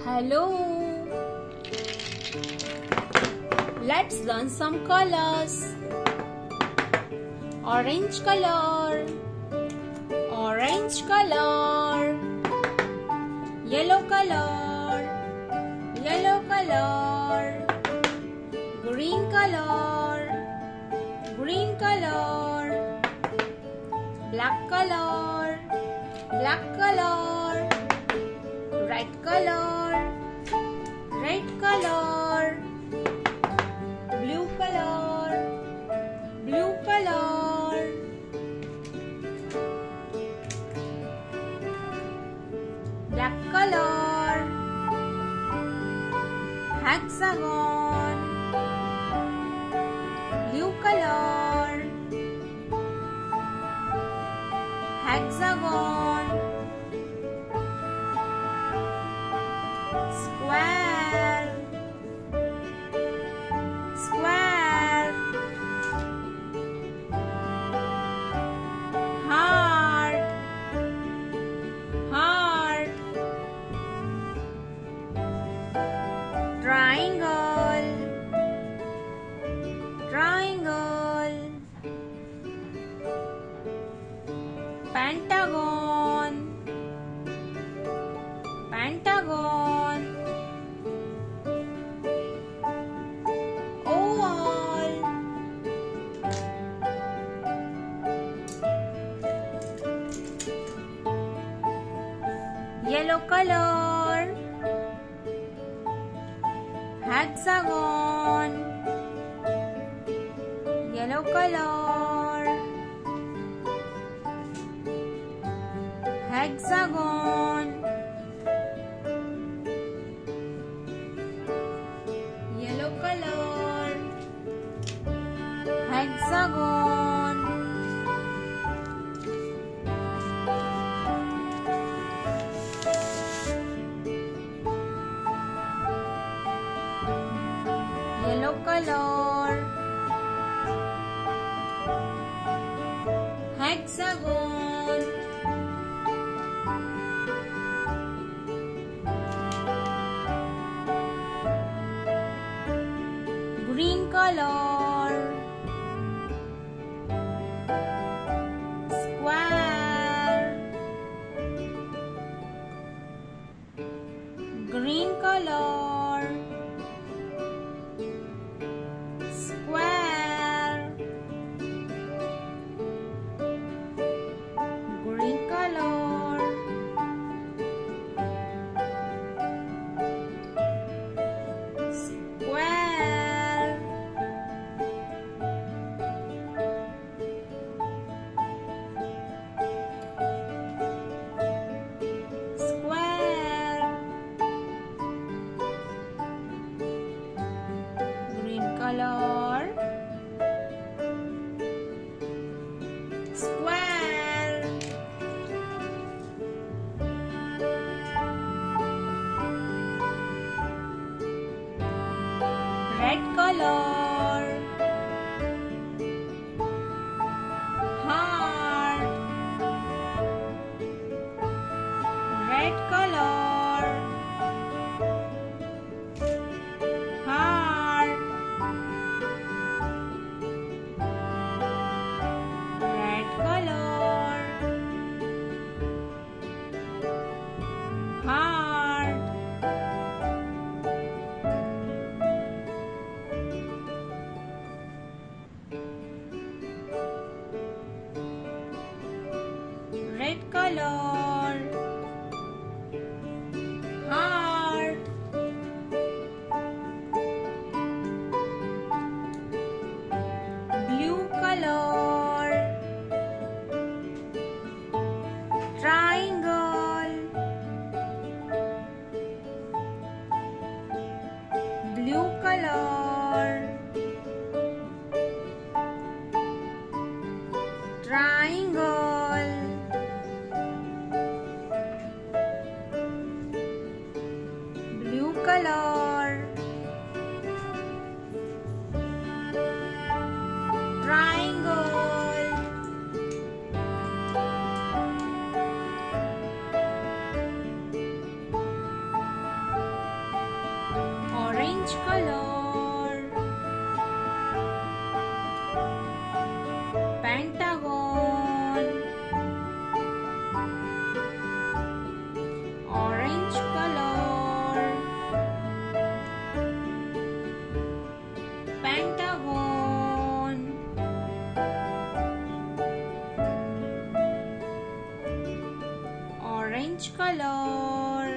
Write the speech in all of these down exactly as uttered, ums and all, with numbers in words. Hello! Let's learn some colors. Orange color, orange color, yellow color, yellow color, green color, green color, black color, black color, red color, red color, blue color, blue color. Black color, hexagon, blue color, hexagon, square, square, heart, heart. Triangle, triangle, pentagon, pentagon, oval, yellow color, hexagon, yellow color, hexagon, yellow color, hexagon, yellow color, hexagon, green color, square, green color, color, square, red color, heart, red color, red color, heart, blue color, triangle, blue color, triangle, color, triangle, orange color. Pentagon, orange color. Pentagon, orange color.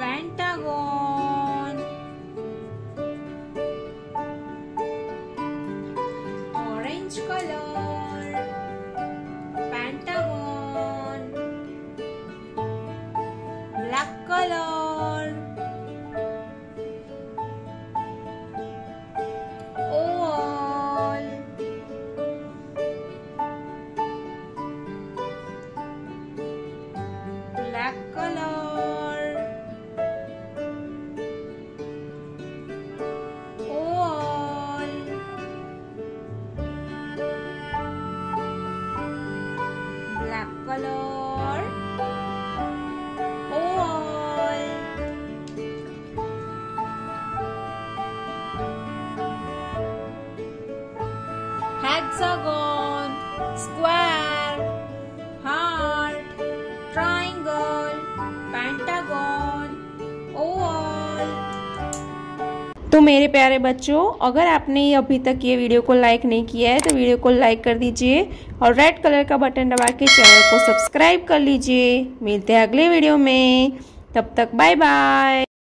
Pentagon, orange color. Pentagon, black color. Oval, black color. Color, oval, hexagon, square, heart, triangle, pentagon, oval। तो मेरे प्यारे बच्चों, अगर आपने अभी तक ये video को लाइक नहीं किया है तो वीडियो को लाइक कर दीजिए और रेड कलर का बटन दबा के चैनल को सब्सक्राइब कर लीजिए। मिलते हैं अगले वीडियो में, तब तक बाय बाय।